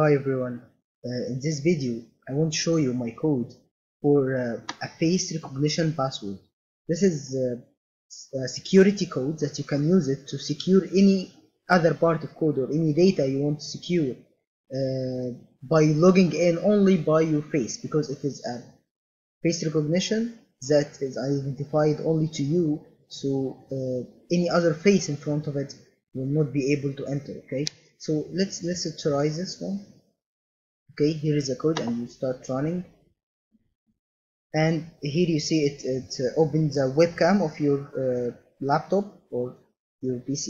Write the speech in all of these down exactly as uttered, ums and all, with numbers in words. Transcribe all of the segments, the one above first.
Hi everyone, uh, in this video I want to show you my code for uh, a face recognition password. This is uh, a security code that you can use it to secure any other part of code or any data you want to secure uh, by logging in only by your face, because it is a face recognition that is identified only to you, so uh, any other face in front of it will not be able to enter. Okay, so let's let's try this one. Okay, here is the code, and you start running, and here you see it it opens the webcam of your uh, laptop or your P C,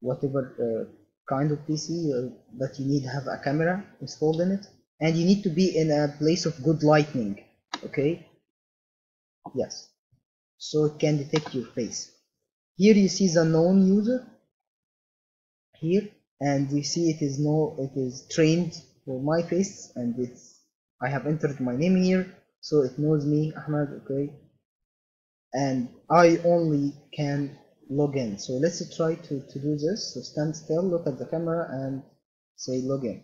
whatever uh, kind of P C uh, that you need to have a camera installed in it, and you need to be in a place of good lighting. Okay, yes, so it can detect your face. Here you see the known user here, and you see it is no it is trained for my face, and it's I have entered my name here, so it knows me, Ahmed. Okay, and I only can log in. So let's try to, to do this. So stand still, look at the camera, and say log in.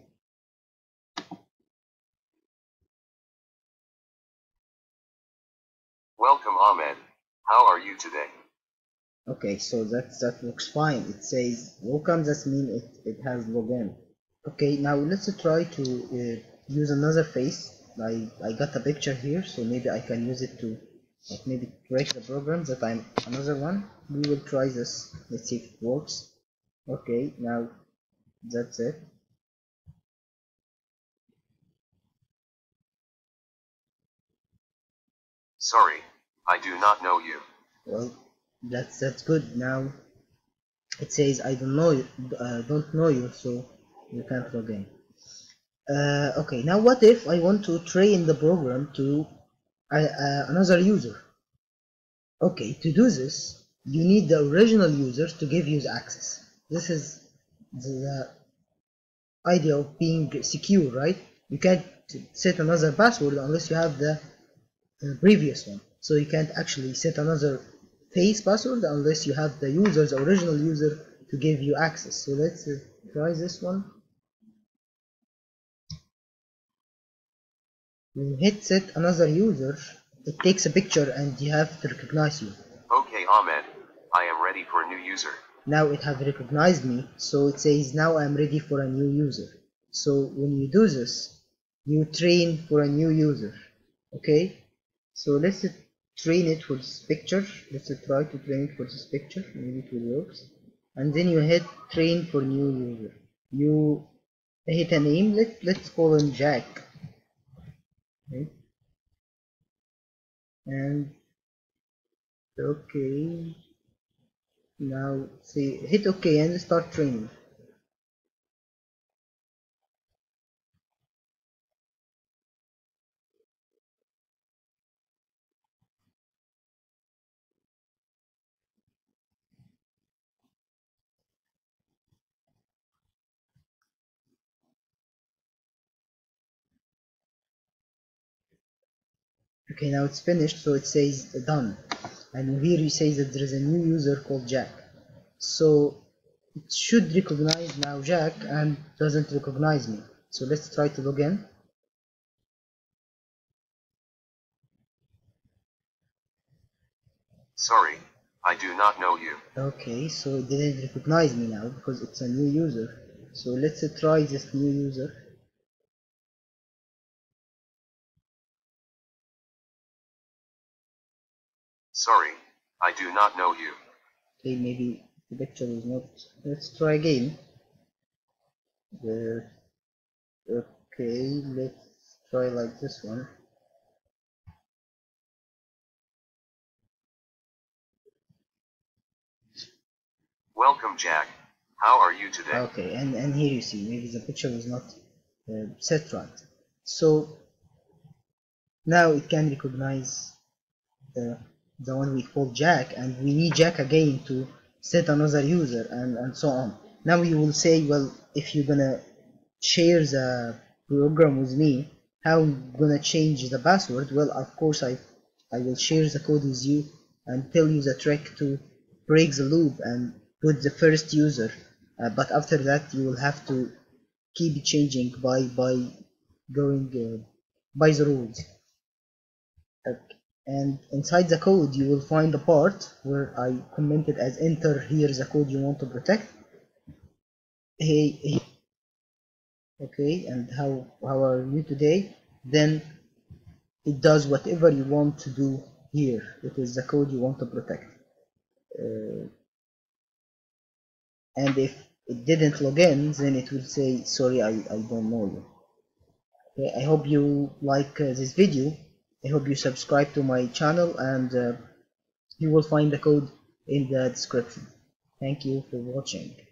Welcome, Ahmed. How are you today? Okay, so that that looks fine. It says welcome. That means it, it has login. Okay, now let's try to uh, use another face. I, I got a picture here, so maybe I can use it to like maybe break the program that I'm another one. We will try this. Let's see if it works. Okay, now that's it. Sorry, I do not know you. Well, that's that's good. Now it says I don't know you, uh, don't know you, so you can't log in. Uh, okay, now what if I want to train the program to uh, uh, another user? Okay, to do this you need the original user to give you access. This is the idea of being secure, right? You can't set another password unless you have the uh, previous one, so you can't actually set another face password unless you have the user's the original user to give you access. So let's uh, try this one. When you hit set another user, it takes a picture and you have to recognize you. Okay, Ahmed, I am ready for a new user. Now it has recognized me, so it says now I am ready for a new user. So when you do this, you train for a new user. Okay, so let's train it for this picture. Let's try to train it for this picture. Maybe it will work. And then you hit train for new user. You hit a name. Let let's call him Jack. Okay. And okay. Now see hit okay and start training. Okay, now it's finished, so it says done, and here it says that there is a new user called Jack, so it should recognize now Jack and doesn't recognize me. So let's try to log in. Sorry, I do not know you. Okay, so it didn't recognize me now because it's a new user. So let's try this new user. Sorry, I do not know you. Okay, maybe the picture is not. Let's try again. There. Okay, let's try like this one. Welcome, Jack. How are you today? Okay, and and here you see maybe the picture is not uh, set right. So now it can recognize the. the one we call Jack, and we need Jack again to set another user, and, and so on. Now you will say, well, if you're gonna share the program with me, how I'm gonna change the password? Well, of course I I will share the code with you and tell you the trick to break the loop and put the first user, uh, but after that you will have to keep changing by by going uh, by the rules. Okay. And inside the code you will find the part where I commented as enter here the code you want to protect. Hey, hey. Okay, and how how are you today? Then it does whatever you want to do here. It is the code you want to protect. Uh, and if it didn't log in, then it will say sorry, I, I don't know you. Okay, I hope you like uh, this video. I hope you subscribe to my channel, and uh, you will find the code in the description. Thank you for watching.